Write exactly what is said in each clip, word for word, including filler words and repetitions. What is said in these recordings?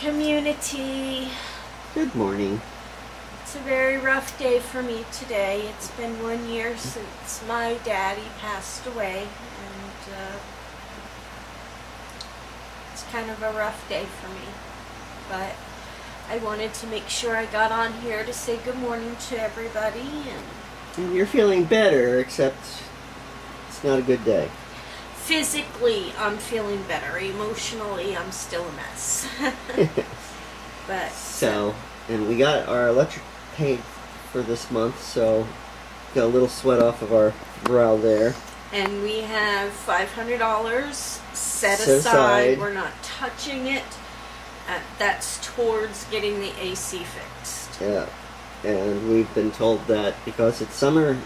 community. Good morning. It's a very rough day for me today. It's been one year since my daddy passed away, and uh, it's kind of a rough day for me, but I wanted to make sure I got on here to say good morning to everybody. And, and you're feeling better, except it's not a good day. Physically, I'm feeling better. Emotionally, I'm still a mess. But so, and we got our electric paint for this month, so got a little sweat off of our brow there. And we have five hundred dollars set, set aside. aside. We're not touching it. Uh, that's towards getting the A C fixed. Yeah, and we've been told that because it's summer,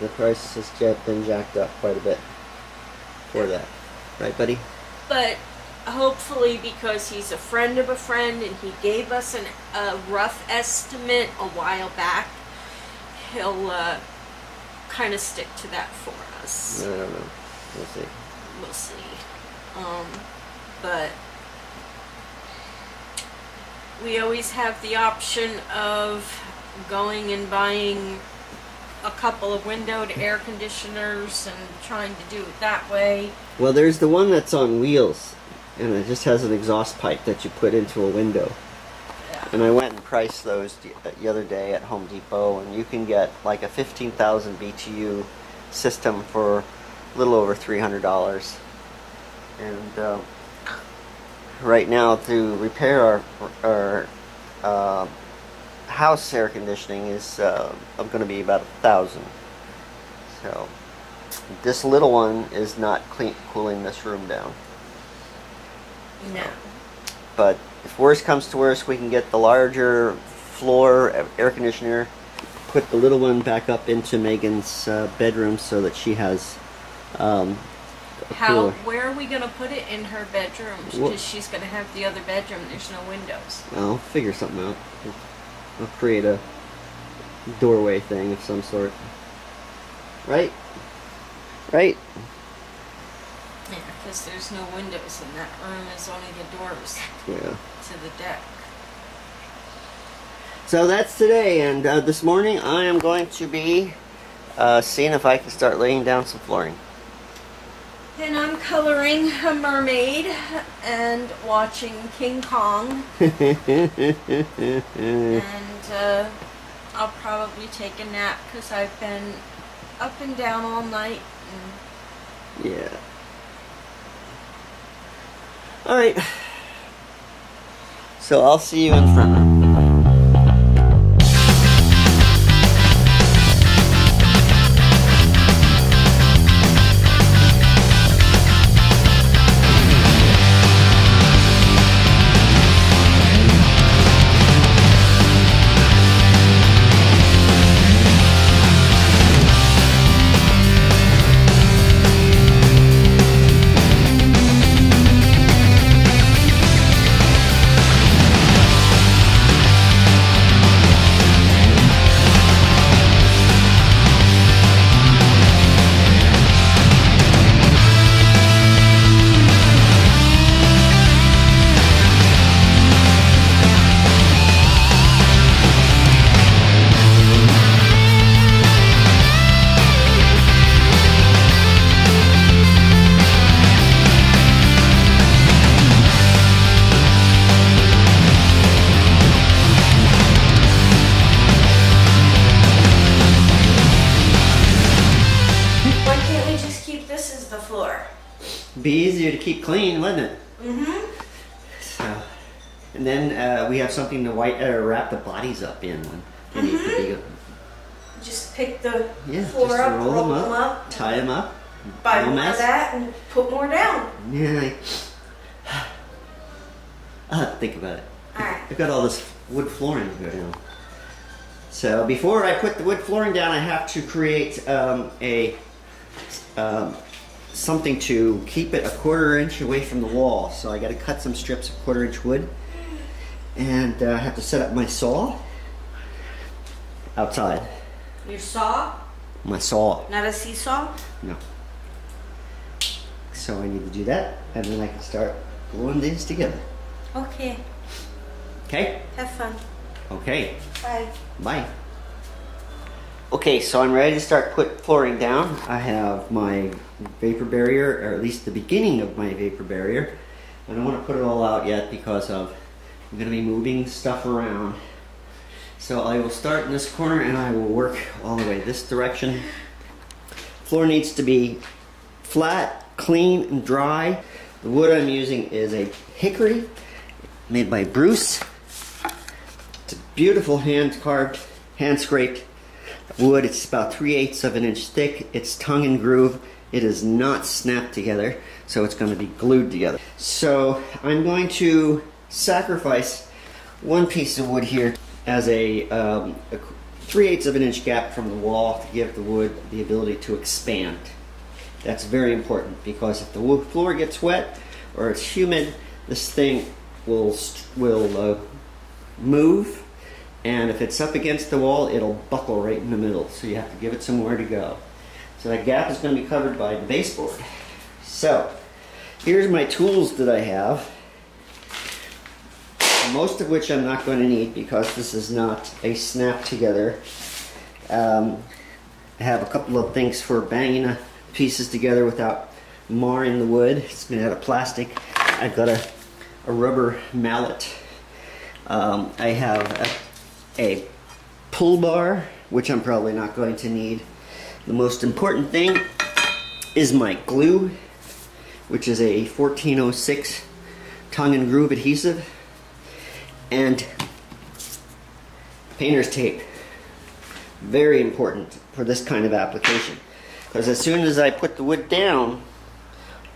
the price has been jacked up quite a bit for that. Right, buddy? But hopefully, because he's a friend of a friend and he gave us an, a rough estimate a while back, he'll uh, kind of stick to that for us. I don't know. We'll see. We'll see. Um, but we always have the option of going and buying a couple of windowed air conditioners and trying to do it that way. Well, there's the one that's on wheels, and it just has an exhaust pipe that you put into a window. Yeah. And I went and priced those the other day at Home Depot, and you can get like a fifteen thousand B T U system for a little over three hundred dollars. And uh, right now, to repair our, our uh, house air conditioning is uh, going to be about a thousand. So this little one is not clean, cooling this room down. No. But if worse comes to worse, we can get the larger floor air conditioner, put the little one back up into Megan's uh, bedroom so that she has. Um, How? Where are we going to put it in her bedroom? Because she's going to have the other bedroom. There's no windows. I'll figure something out. I'll create a doorway thing of some sort. Right? Right? Yeah, because there's no windows in that room. There's only the doors yeah. to the deck. So that's today. And uh, this morning I am going to be uh, seeing if I can start laying down some flooring. And I'm coloring a mermaid and watching King Kong. And uh, I'll probably take a nap because I've been up and down all night. And yeah. All right. So I'll see you in front room. Be easier to keep clean, wouldn't it? Mm-hmm. So, and then uh, we have something to white uh, wrap the bodies up in when they mm-hmm. need to be. Just pick the yeah, floor up, roll, roll them, up, them up, tie them up, buy more of that, and put more down. Yeah. I'll have to think about it. All right. I've got all this wood flooring to go down. So before I put the wood flooring down, I have to create um, a. Um, something to keep it a quarter inch away from the wall. So I got to cut some strips of quarter inch wood, and uh, I have to set up my saw outside. Your saw? My saw. Not a seesaw? No. So I need to do that, and then I can start gluing these together. Okay. Okay? Have fun. Okay. Bye. Bye. Okay, so I'm ready to start put flooring down. I have my vapor barrier, or at least the beginning of my vapor barrier. I don't want to put it all out yet because of I'm going to be moving stuff around. So I will start in this corner and I will work all the way this direction. Floor needs to be flat, clean, and dry. The wood I'm using is a hickory made by Bruce. It's a beautiful hand-carved, hand-scraped wood. It's about three eighths of an inch thick. It's tongue and groove. It is not snapped together, so it's going to be glued together. So I'm going to sacrifice one piece of wood here as a, um, a three eighths of an inch gap from the wall to give the wood the ability to expand. That's very important because if the wood floor gets wet or it's humid, this thing will, will uh, move, and if it's up against the wall, it'll buckle right in the middle, so you have to give it somewhere to go. So that gap is going to be covered by the baseboard. So here's my tools that I have, most of which I'm not going to need because this is not a snap together. Um, I have a couple of things for banging a pieces together without marring the wood. It's made out of plastic. I've got a, a rubber mallet. Um, I have a, a pull bar, which I'm probably not going to need. The most important thing is my glue, which is a fourteen oh six tongue and groove adhesive, and painter's tape. Very important for this kind of application. Because as soon as I put the wood down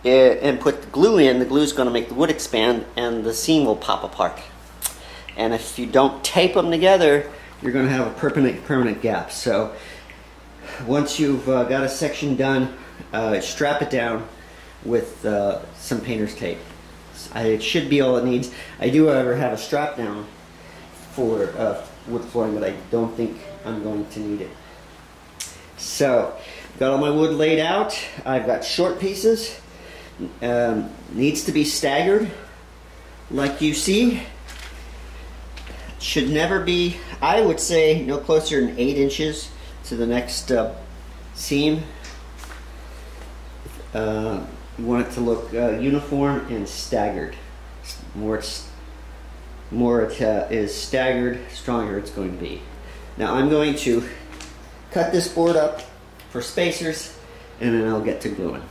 it, and put the glue in, the glue is going to make the wood expand and the seam will pop apart. And if you don't tape them together, you're going to have a permanent, permanent gap. So once you've uh, got a section done, uh, strap it down with uh, some painter's tape. I, it should be all it needs. I do, however, have a strap down for uh, wood flooring, but I don't think I'm going to need it. So, got all my wood laid out. I've got short pieces. Um, needs to be staggered, like you see. Should never be, I would say, no closer than eight inches to the next uh, seam. Uh, you want it to look uh, uniform and staggered. More it's, more it uh, is staggered, stronger it's going to be. Now I'm going to cut this board up for spacers, and then I'll get to gluing.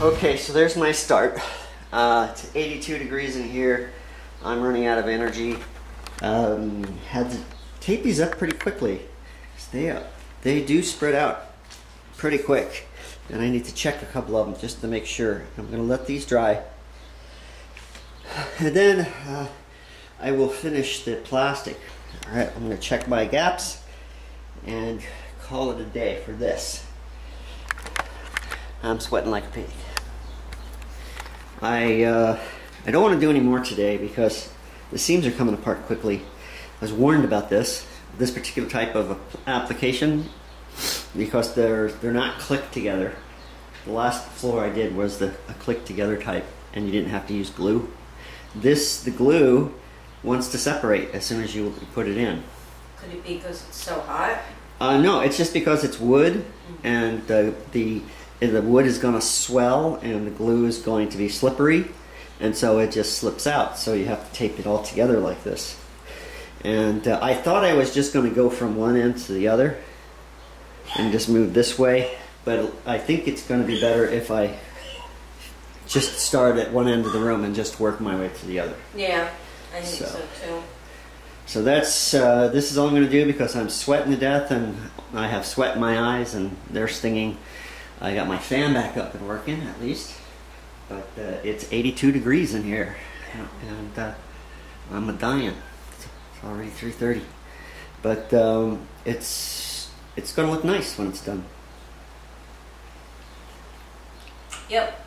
Okay, so there's my start. Uh, it's eighty-two degrees in here. I'm running out of energy. Um, had to tape these up pretty quickly. Stay up. They do spread out pretty quick. And I need to check a couple of them just to make sure. I'm gonna let these dry. And then uh, I will finish the plastic. All right, I'm gonna check my gaps and call it a day for this. I'm sweating like a pig. I uh, I don't want to do any more today because the seams are coming apart quickly. I was warned about this, this particular type of application, because they're they're not clicked together. The last floor I did was the a click together type, and you didn't have to use glue. This the glue wants to separate as soon as you put it in. Could it be because it's so hot? Uh, no, it's just because it's wood, and the the. the wood is going to swell and the glue is going to be slippery, and so it just slips out, so you have to tape it all together like this. And uh, I thought I was just going to go from one end to the other and just move this way, but I think it's going to be better if I just start at one end of the room and just work my way to the other. Yeah, I think so, so too. So that's, uh, this is all I'm going to do because I'm sweating to death and I have sweat in my eyes and they're stinging. I got my fan back up and working at least, but uh, it's eighty-two degrees in here and uh, I'm a-dying. It's already three thirty, but um, it's, it's going to look nice when it's done. Yep.